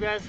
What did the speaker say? guys.